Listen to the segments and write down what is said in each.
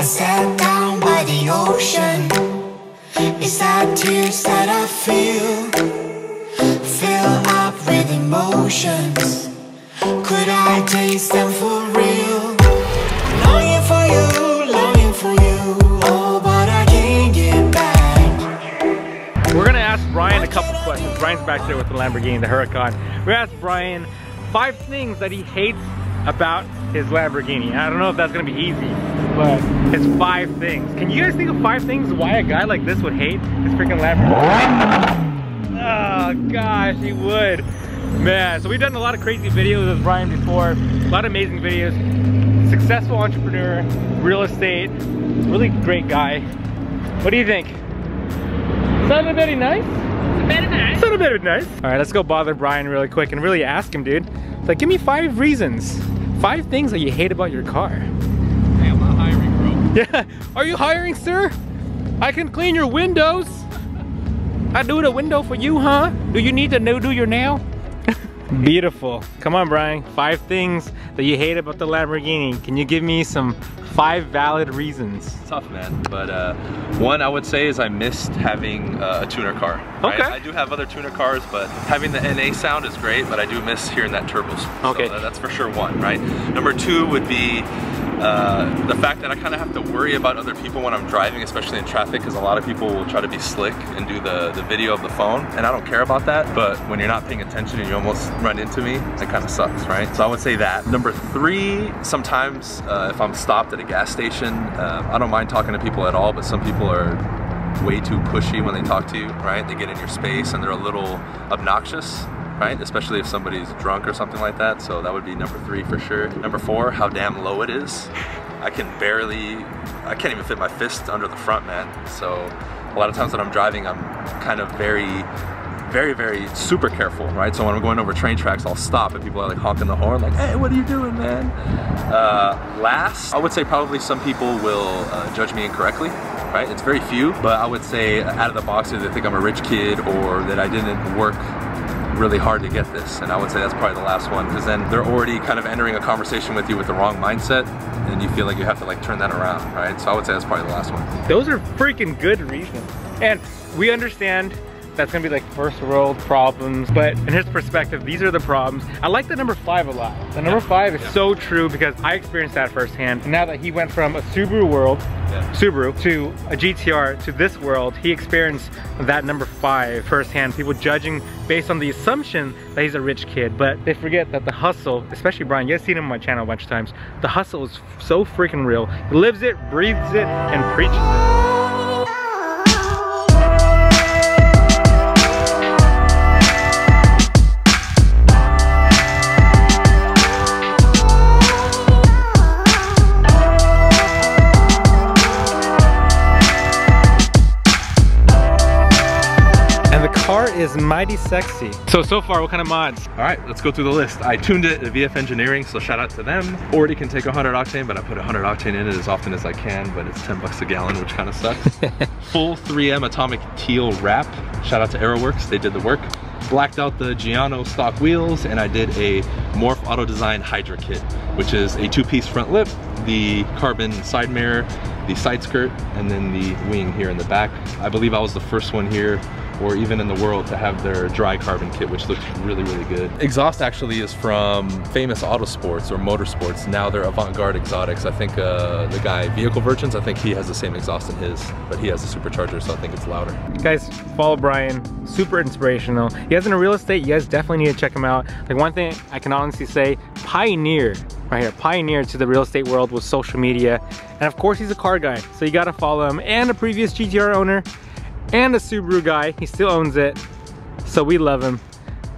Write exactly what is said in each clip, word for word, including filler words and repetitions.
I sat down by the ocean. It's that tears that I feel, fill up with emotions. Could I taste them for real? Longing for you, longing for you, oh, but I can't get back. We're gonna ask Brian a couple questions. Brian's back there with the Lamborghini, the Huracan. We asked Brian five things that he hates about his Lamborghini. I don't know if that's gonna be easy, but it's five things. Can you guys think of five things why a guy like this would hate his freaking Lamborghini? Oh gosh, he would. Man, so we've done a lot of crazy videos with Brian before, a lot of amazing videos. Successful entrepreneur, real estate, really great guy. What do you think? Sounded a bit nice? It's a bit nice. Sounded a bit nice. All right, let's go bother Brian really quick and really ask him, dude. It's like, give me five reasons, five things that you hate about your car. Hey, I'm not hiring, bro. Yeah, are you hiring, sir? I can clean your windows. I do the window for you, huh? Do you need to do your nail? Beautiful. Come on, Brian. Five things that you hate about the Lamborghini. Can you give me some five valid reasons? It's tough, man. But uh, one I would say is I missed having uh, a tuner car. Right? Okay. I do have other tuner cars, but having the N A sound is great, but I do miss hearing that turbos. Okay. So that's for sure one, right? Number two would be Uh, the fact that I kind of have to worry about other people when I'm driving, especially in traffic, because a lot of people will try to be slick and do the, the video of the phone, and I don't care about that, but when you're not paying attention and you almost run into me, it kind of sucks, right? So I would say that. Number three, sometimes uh, if I'm stopped at a gas station, uh, I don't mind talking to people at all, but some people are way too pushy when they talk to you, right? They get in your space and they're a little obnoxious. Right, especially if somebody's drunk or something like that. So that would be number three for sure. Number four, how damn low it is. I can barely, I can't even fit my fist under the front, man. So a lot of times when I'm driving, I'm kind of very, very, very super careful, right? So when I'm going over train tracks, I'll stop and people are like honking the horn, like, hey, what are you doing, man? Uh, last, I would say probably some people will uh, judge me incorrectly. Right, it's very few, but I would say out of the box, either they think I'm a rich kid or that I didn't work really hard to get this, and I would say that's probably the last one, because then they're already kind of entering a conversation with you with the wrong mindset, and you feel like you have to like turn that around, right? So I would say that's probably the last one. Those are freaking good reasons, and we understand that's gonna be like first world problems, but in his perspective, these are the problems. I like the number five a lot. The number yeah. five is yeah. so true, because I experienced that firsthand. And now that he went from a Subaru world, yeah. Subaru, to a G T R, to this world, he experienced that number five firsthand. People judging based on the assumption that he's a rich kid, but they forget that the hustle, especially Brian, you guys seen him on my channel a bunch of times, the hustle is so freaking real. He lives it, breathes it, and preaches it. Is mighty sexy. So, so far, what kind of mods? All right, let's go through the list. I tuned it at V F Engineering, so shout out to them. Already can take one hundred octane, but I put one hundred octane in it as often as I can, but it's ten bucks a gallon, which kind of sucks. Full three M Atomic Teal wrap. Shout out to Arrowworks, they did the work. Blacked out the Giano stock wheels, and I did a Morph Auto Design Hydra Kit, which is a two-piece front lip, the carbon side mirror, the side skirt, and then the wing here in the back. I believe I was the first one here or even in the world to have their dry carbon kit, which looks really, really good. Exhaust actually is from famous autosports or motorsports. Now they're Avant Garde Exotics. I think uh, the guy, Vehicle Virgins, I think he has the same exhaust in his, but he has a supercharger, so I think it's louder. Guys, follow Brian, super inspirational. You guys in real estate, you guys definitely need to check him out. Like one thing I can honestly say, pioneer, right here, pioneer to the real estate world with social media. And of course he's a car guy, so you gotta follow him, and a previous G T R owner, and a Subaru guy. He still owns it, so we love him,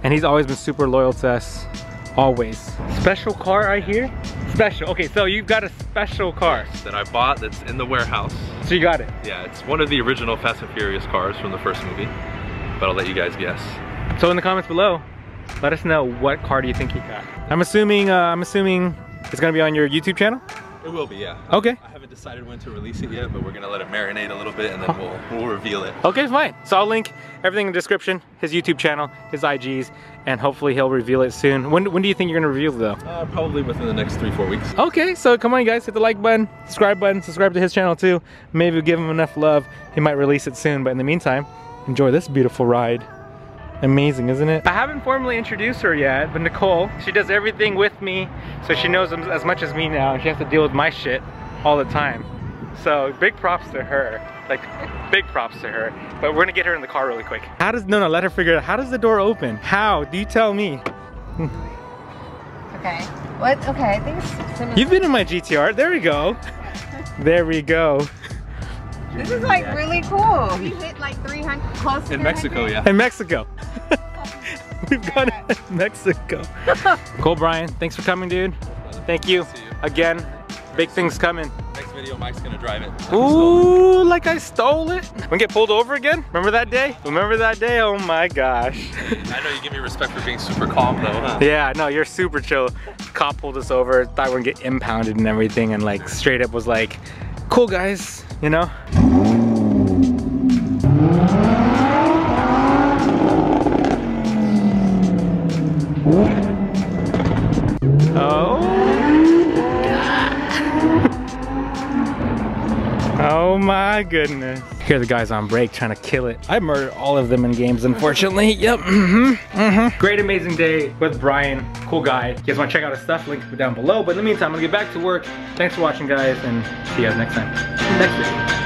and he's always been super loyal to us, always. Special car right here? Special. Okay, so you've got a special car. That I bought that's in the warehouse. So you got it? Yeah, it's one of the original Fast and Furious cars from the first movie, but I'll let you guys guess. So in the comments below, let us know what car do you think you got. I'm assuming, uh, I'm assuming it's gonna be on your YouTube channel? It will be, yeah. Okay. I haven't decided when to release it yet, but we're gonna let it marinate a little bit and then we'll, we'll reveal it. Okay, fine. So I'll link everything in the description, his YouTube channel, his I Gs, and hopefully he'll reveal it soon. When, when do you think you're gonna reveal it though? Uh, probably within the next three, four weeks. Okay, so come on guys, hit the like button, subscribe button, subscribe to his channel too. Maybe we'll give him enough love, he might release it soon, but in the meantime, enjoy this beautiful ride. Amazing, isn't it? I haven't formally introduced her yet, but Nicole, she does everything with me, so she knows as much as me now, and she has to deal with my shit all the time. So big props to her, like big props to her. But we're gonna get her in the car really quick. How does, no, no, let her figure it out. How does the door open? How? Do you tell me? Okay, what, okay, I think it's similar. You've been in my G T R, there we go. There we go. This is like really cool. We hit like three hundred, close to in three hundred. Mexico, yeah. In Mexico. We've got it in Mexico. Cool, Brian. Thanks for coming, dude. Thank you. Again, big things coming. Next video, Mike's gonna drive it. Ooh, like I stole it. We're gonna get pulled over again. Remember that day? Remember that day? Oh my gosh. I know you give me respect for being super calm though, huh? Yeah, no, you're super chill. Cop pulled us over, thought we were gonna get impounded and everything, and like straight up was like, cool guys, you know? Oh. Oh my goodness. Here are the guys on break trying to kill it. I murdered all of them in games, unfortunately. Yep, mm-hmm, mm-hmm. Great amazing day with Brian, cool guy. If you guys wanna check out his stuff, link down below. But in the meantime, I'm gonna get back to work. Thanks for watching guys, and see you guys next time. Next video.